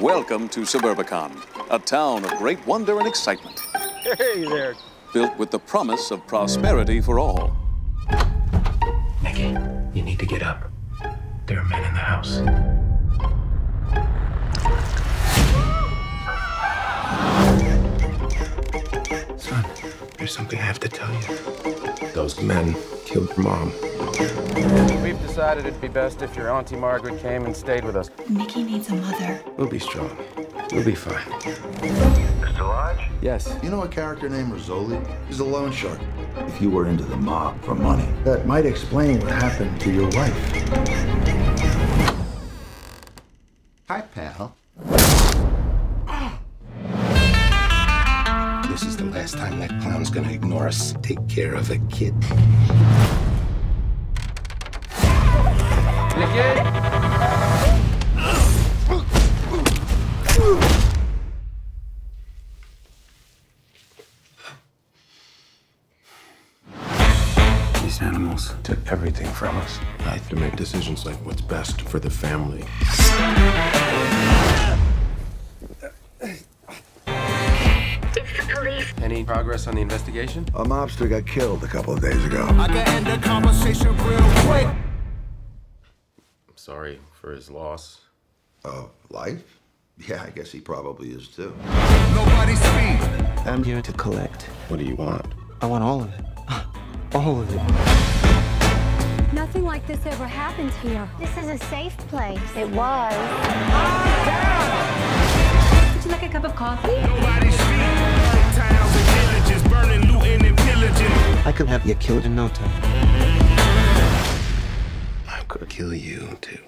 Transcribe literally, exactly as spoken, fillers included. Welcome to Suburbicon, a town of great wonder and excitement. Hey there. Built with the promise of prosperity for all. Nicky, you need to get up. There are men in the house. Son, there's something I have to tell you. Those men killed your mom. We've decided it'd be best if your Auntie Margaret came and stayed with us. Nicky needs a mother. We'll be strong. We'll be fine. Mister Lodge? Yes. You know a character named Rizzoli? He's a loan shark. If you were into the mob for money, that might explain what happened to your wife. Hi, pal. This is the last time that clown's gonna ignore us. Take care of a kid. These animals took everything from us. I have to make decisions like what's best for the family. Any progress on the investigation? A mobster got killed a couple of days ago. I can end the conversation real quick. I'm sorry for his loss. Of life? Yeah, I guess he probably is too. Nobody speak. I'm here to collect. What do you want? I want all of it. All of it. Nothing like this ever happens here. This is a safe place. It was. Ah, would you like a cup of coffee? Nobody speak. I could have you killed in no time. I could kill you, too.